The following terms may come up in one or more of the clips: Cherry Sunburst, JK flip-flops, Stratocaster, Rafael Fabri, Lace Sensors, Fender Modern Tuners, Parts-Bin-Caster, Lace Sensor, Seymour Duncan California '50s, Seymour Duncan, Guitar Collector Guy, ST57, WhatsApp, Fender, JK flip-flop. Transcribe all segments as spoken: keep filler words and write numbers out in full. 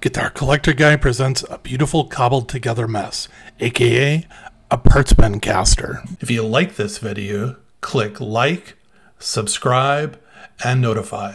Guitar Collector Guy presents a beautiful cobbled together mess, aka a Parts-Bin-Caster. If you like this video, click like, subscribe, and notify.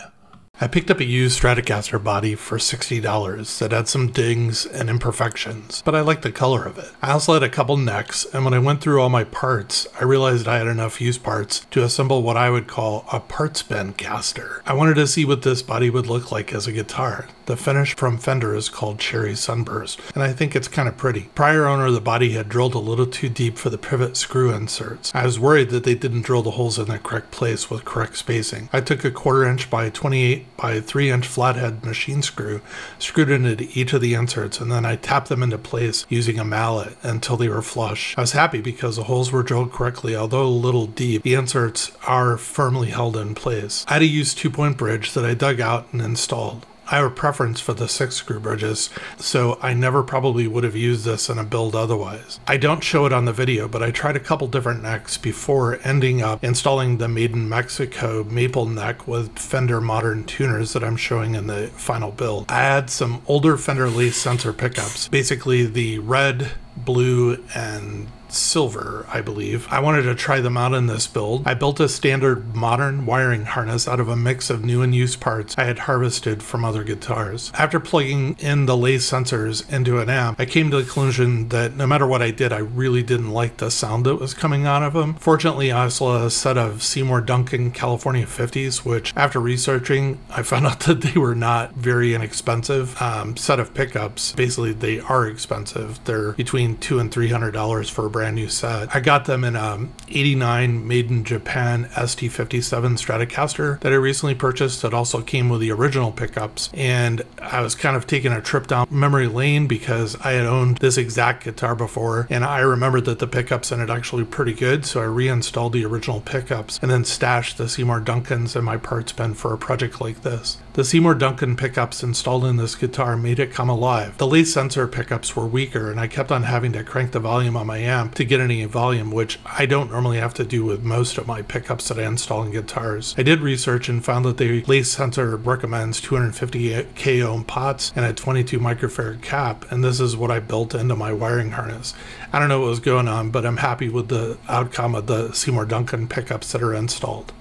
I picked up a used Stratocaster body for sixty dollars that had some dings and imperfections, but I liked the color of it. I also had a couple necks, and when I went through all my parts, I realized I had enough used parts to assemble what I would call a Parts-Bin-Caster. I wanted to see what this body would look like as a guitar. The finish from Fender is called Cherry Sunburst, and I think it's kind of pretty. Prior owner of the body had drilled a little too deep for the pivot screw inserts. I was worried that they didn't drill the holes in the correct place with correct spacing. I took a quarter inch by twenty-eight by three inch flathead machine screw, screwed into each of the inserts, and then I tapped them into place using a mallet until they were flush. I was happy because the holes were drilled correctly, although a little deep. The inserts are firmly held in place. I had a used two-point bridge that I dug out and installed. I have a preference for the six screw bridges, so I never probably would have used this in a build otherwise. I don't show it on the video, but I tried a couple different necks before ending up installing the Made in Mexico maple neck with Fender Modern Tuners that I'm showing in the final build. I had some older Fender Lace Sensor pickups, basically the red, blue, and silver, I believe. I wanted to try them out in this build. I built a standard modern wiring harness out of a mix of new and used parts I had harvested from other guitars. After plugging in the Lace Sensors into an amp, I came to the conclusion that no matter what I did, I really didn't like the sound that was coming out of them. Fortunately, I also had a set of Seymour Duncan California fifties, which after researching, I found out that they were not very inexpensive um, set of pickups. Basically, they are expensive. They're between two and three hundred dollars for a brand new set. I got them in a eighty-nine made in Japan S T fifty-seven Stratocaster that I recently purchased that also came with the original pickups, and I was kind of taking a trip down memory lane because I had owned this exact guitar before, and I remembered that the pickups in it actually pretty good, so I reinstalled the original pickups and then stashed the Seymour Duncans in my parts bin for a project like this. The Seymour Duncan pickups installed in this guitar made it come alive. The Lace Sensor pickups were weaker, and I kept on having to crank the volume on my amp to get any volume, which I don't normally have to do with most of my pickups that I install in guitars. I did research and found that the Lace Sensor recommends two hundred fifty K ohm pots and a twenty-two microfarad cap, and this is what I built into my wiring harness. I don't know what was going on, but I'm happy with the outcome of the Seymour Duncan pickups that are installed.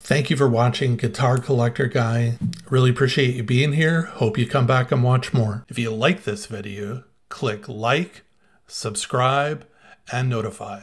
Thank you for watching Guitar Collector Guy. Really appreciate you being here. Hope you come back and watch more. If you like this video, click like, subscribe, and notify.